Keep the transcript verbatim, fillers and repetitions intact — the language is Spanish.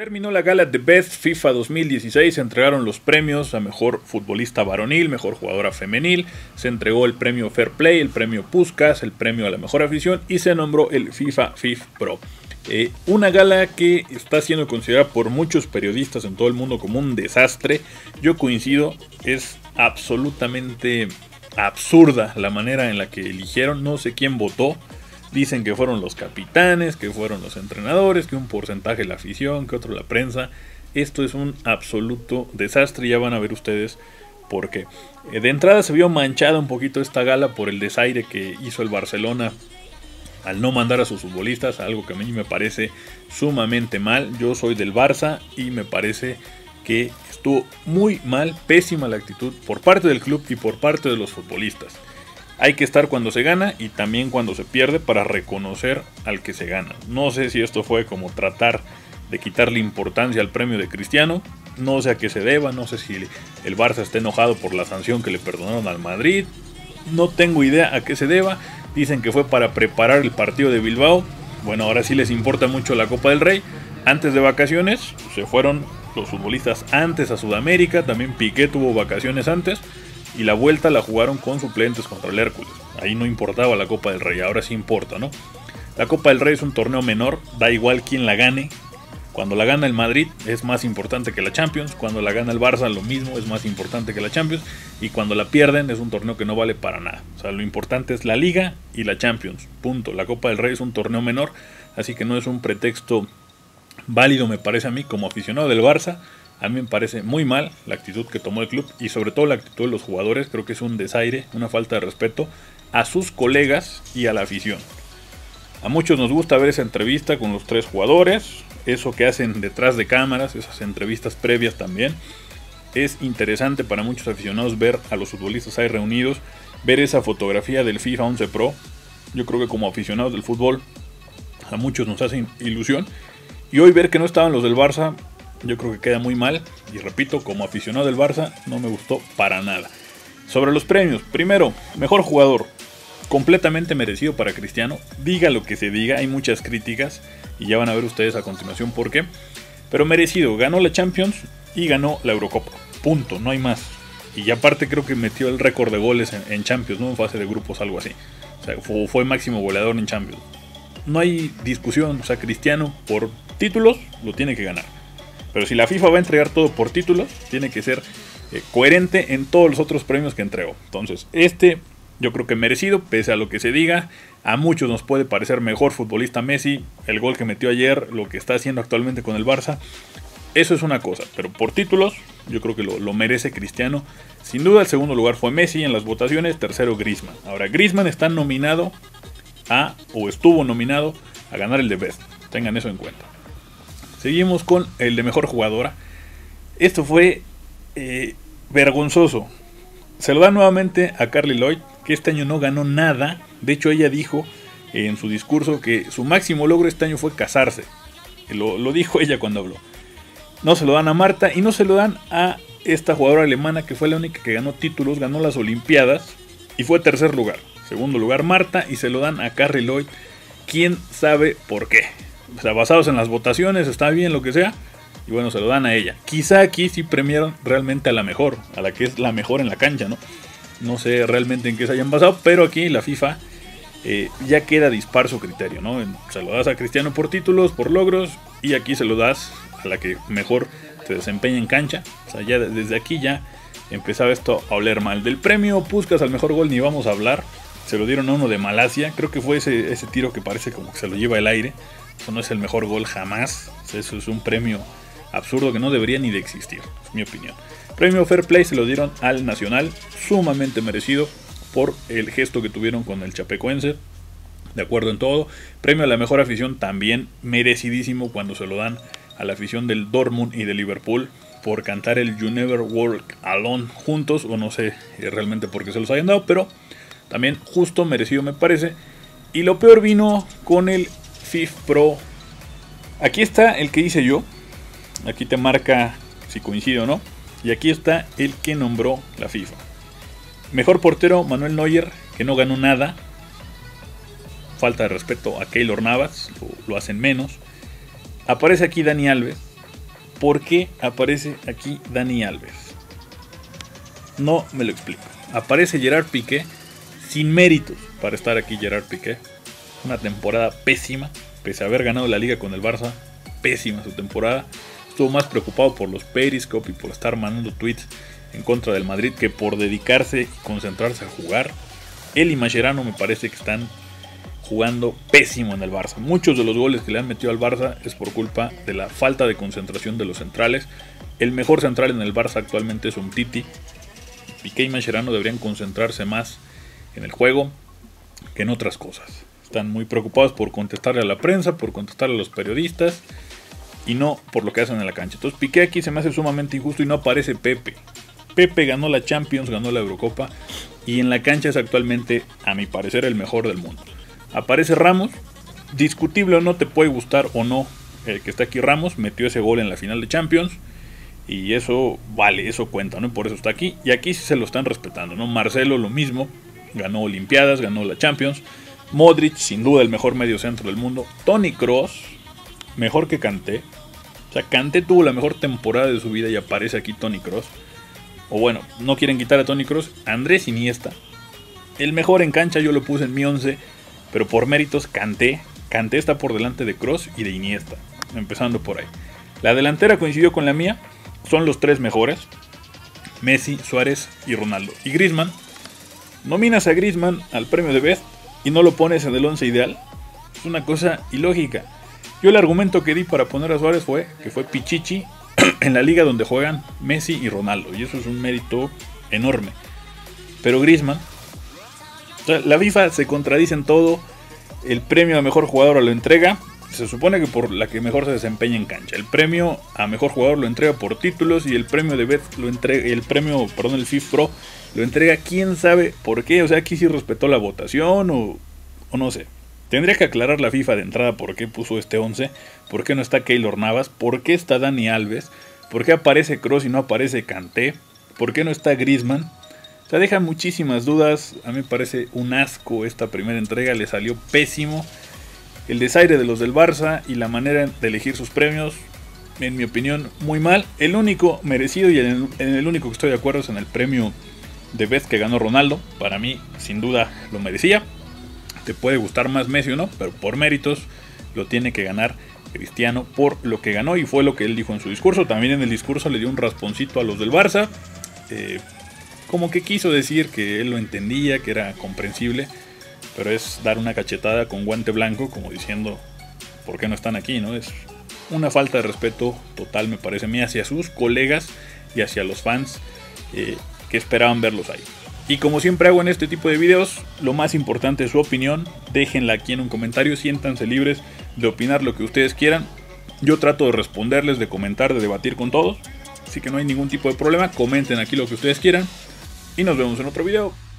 Terminó la gala The Best FIFA dos mil dieciséis, se entregaron los premios a Mejor Futbolista Varonil, Mejor Jugadora Femenil, se entregó el premio Fair Play, el premio Puskas, el premio a la Mejor Afición y se nombró el FIFA Fifpro. Eh, una gala que está siendo considerada por muchos periodistas en todo el mundo como un desastre. Yo coincido, es absolutamente absurda la manera en la que eligieron, no sé quién votó. Dicen que fueron los capitanes, que fueron los entrenadores, que un porcentaje la afición, que otro la prensa. Esto es un absoluto desastre, ya van a ver ustedes por qué. De entrada se vio manchada un poquito esta gala por el desaire que hizo el Barcelona al no mandar a sus futbolistas, algo que a mí me parece sumamente mal. Yo soy del Barça y me parece que estuvo muy mal, pésima la actitud por parte del club y por parte de los futbolistas. Hay que estar cuando se gana y también cuando se pierde para reconocer al que se gana. No sé si esto fue como tratar de quitarle importancia al premio de Cristiano. No sé a qué se deba, no sé si el Barça está enojado por la sanción que le perdonaron al Madrid. No tengo idea a qué se deba. Dicen que fue para preparar el partido de Bilbao. Bueno, ahora sí les importa mucho la Copa del Rey. Antes de vacaciones se fueron los futbolistas antes a Sudamérica. También Piqué tuvo vacaciones antes. Y la vuelta la jugaron con suplentes contra el Hércules. Ahí no importaba la Copa del Rey, ahora sí importa, ¿no? La Copa del Rey es un torneo menor, da igual quién la gane. Cuando la gana el Madrid es más importante que la Champions. Cuando la gana el Barça lo mismo, es más importante que la Champions. Y cuando la pierden es un torneo que no vale para nada. O sea, lo importante es la Liga y la Champions, punto. La Copa del Rey es un torneo menor, así que no es un pretexto válido, me parece a mí, como aficionado del Barça. A mí me parece muy mal la actitud que tomó el club y sobre todo la actitud de los jugadores. Creo que es un desaire, una falta de respeto a sus colegas y a la afición. A muchos nos gusta ver esa entrevista con los tres jugadores, eso que hacen detrás de cámaras, esas entrevistas previas también. Es interesante para muchos aficionados ver a los futbolistas ahí reunidos, ver esa fotografía del FIFA once Pro. Yo creo que como aficionados del fútbol a muchos nos hace ilusión. Y hoy ver que no estaban los del Barça, yo creo que queda muy mal y repito, como aficionado del Barça no me gustó para nada. Sobre los premios, primero, mejor jugador, completamente merecido para Cristiano, diga lo que se diga, hay muchas críticas y ya van a ver ustedes a continuación por qué, pero merecido, ganó la Champions y ganó la Eurocopa, punto, no hay más. Y aparte creo que metió el récord de goles en, en Champions, no en fase de grupos, algo así, o sea, fue, fue máximo goleador en Champions. No hay discusión, o sea, Cristiano por títulos lo tiene que ganar. Pero si la FIFA va a entregar todo por títulos, tiene que ser eh, coherente en todos los otros premios que entregó. Entonces, este yo creo que merecido, pese a lo que se diga. A muchos nos puede parecer mejor futbolista Messi, el gol que metió ayer, lo que está haciendo actualmente con el Barça. Eso es una cosa, pero por títulos yo creo que lo, lo merece Cristiano. Sin duda el segundo lugar fue Messi en las votaciones, tercero Griezmann. Ahora, Griezmann está nominado a, o estuvo nominado a ganar el The Best. Tengan eso en cuenta. Seguimos con el de mejor jugadora. Esto fue eh, vergonzoso. Se lo da nuevamente a Carli Lloyd, que este año no ganó nada. De hecho, ella dijo eh, en su discurso que su máximo logro este año fue casarse. Lo, lo dijo ella cuando habló. No se lo dan a Marta y no se lo dan a esta jugadora alemana, que fue la única que ganó títulos, ganó las Olimpiadas y fue tercer lugar. Segundo lugar Marta y se lo dan a Carli Lloyd. ¿Quién sabe por qué? O sea, basados en las votaciones, está bien, lo que sea. Y bueno, se lo dan a ella. Quizá aquí sí premiaron realmente a la mejor, a la que es la mejor en la cancha, ¿no? No sé realmente en qué se hayan basado, pero aquí la FIFA eh, ya queda dispar su criterio, ¿no? Se lo das a Cristiano por títulos, por logros, y aquí se lo das a la que mejor se desempeña en cancha. O sea, ya desde aquí ya empezaba esto a oler mal. Del premio Puskas al mejor gol ni vamos a hablar. Se lo dieron a uno de Malasia. Creo que fue ese, ese tiro que parece como que se lo lleva el aire. Eso no es el mejor gol jamás. Eso es un premio absurdo que no debería ni de existir, es mi opinión. Premio Fair Play se lo dieron al Nacional, sumamente merecido por el gesto que tuvieron con el Chapecoense, de acuerdo en todo. Premio a la mejor afición también merecidísimo cuando se lo dan a la afición del Dortmund y de Liverpool por cantar el You'll Never Walk Alone juntos, o no sé realmente por qué se los hayan dado, pero también justo, merecido me parece. Y lo peor vino con el Fifpro. Aquí está el que hice yo. Aquí te marca si coincide o no. Y aquí está el que nombró la FIFA. Mejor portero Manuel Neuer, que no ganó nada. Falta de respeto a Keylor Navas, lo, lo hacen menos. Aparece aquí Dani Alves, porque aparece aquí Dani Alves. No me lo explico. Aparece Gerard Piqué, sin méritos para estar aquí Gerard Piqué. Una temporada pésima, pese a haber ganado la liga con el Barça, pésima su temporada. Estuvo más preocupado por los Periscope y por estar mandando tweets en contra del Madrid que por dedicarse y concentrarse a jugar. Él y Mascherano me parece que están jugando pésimo en el Barça. Muchos de los goles que le han metido al Barça es por culpa de la falta de concentración de los centrales. El mejor central en el Barça actualmente es Umtiti. Piqué y Mascherano deberían concentrarse más en el juego que en otras cosas. Están muy preocupados por contestarle a la prensa, por contestarle a los periodistas y no por lo que hacen en la cancha. Entonces Piqué aquí se me hace sumamente injusto y no aparece Pepe. Pepe ganó la Champions, ganó la Eurocopa y en la cancha es actualmente, a mi parecer, el mejor del mundo. Aparece Ramos, discutible o no, te puede gustar o no el que está aquí Ramos, metió ese gol en la final de Champions y eso vale, eso cuenta, ¿no? Por eso está aquí y aquí sí se lo están respetando, ¿no? Marcelo lo mismo, ganó Olimpiadas, ganó la Champions. Modric, sin duda el mejor mediocentro del mundo. Toni Kroos, mejor que Kanté. O sea, Kanté tuvo la mejor temporada de su vida y aparece aquí Toni Kroos. O bueno, no quieren quitar a Toni Kroos. Andrés Iniesta, el mejor en cancha, yo lo puse en mi once, pero por méritos Kanté. Kanté está por delante de Kroos y de Iniesta, empezando por ahí. La delantera coincidió con la mía, son los tres mejores: Messi, Suárez y Ronaldo. Y Griezmann, nominas a Griezmann al premio de Best y no lo pones en el once ideal, es una cosa ilógica. Yo el argumento que di para poner a Suárez fue que fue Pichichi en la liga donde juegan Messi y Ronaldo, y eso es un mérito enorme. Pero Griezmann, o sea, la FIFA se contradice en todo. El premio a mejor jugador lo entrega, se supone que por la que mejor se desempeña en cancha. El premio a mejor jugador lo entrega por títulos y el premio de Best lo entrega, el premio, perdón, el Fifpro lo entrega quién sabe por qué. O sea, aquí sí respetó la votación o, o no sé. Tendría que aclarar la FIFA de entrada por qué puso este once, por qué no está Keylor Navas, por qué está Dani Alves, por qué aparece Kroos y no aparece Kanté, por qué no está Griezmann. O sea, deja muchísimas dudas. A mí me parece un asco esta primera entrega, le salió pésimo. El desaire de los del Barça y la manera de elegir sus premios, en mi opinión, muy mal. El único merecido y en el único que estoy de acuerdo es en el premio de Best que ganó Ronaldo. Para mí, sin duda, lo merecía. Te puede gustar más Messi o no, pero por méritos lo tiene que ganar Cristiano por lo que ganó. Y fue lo que él dijo en su discurso. También en el discurso le dio un rasponcito a los del Barça. Eh, como que quiso decir que él lo entendía, que era comprensible. Pero es dar una cachetada con guante blanco, como diciendo, ¿por qué no están aquí? ¿No? Es una falta de respeto total, me parece a mí, hacia sus colegas y hacia los fans eh, que esperaban verlos ahí. Y como siempre hago en este tipo de videos, lo más importante es su opinión. Déjenla aquí en un comentario, siéntanse libres de opinar lo que ustedes quieran. Yo trato de responderles, de comentar, de debatir con todos. Así que no hay ningún tipo de problema, comenten aquí lo que ustedes quieran. Y nos vemos en otro video.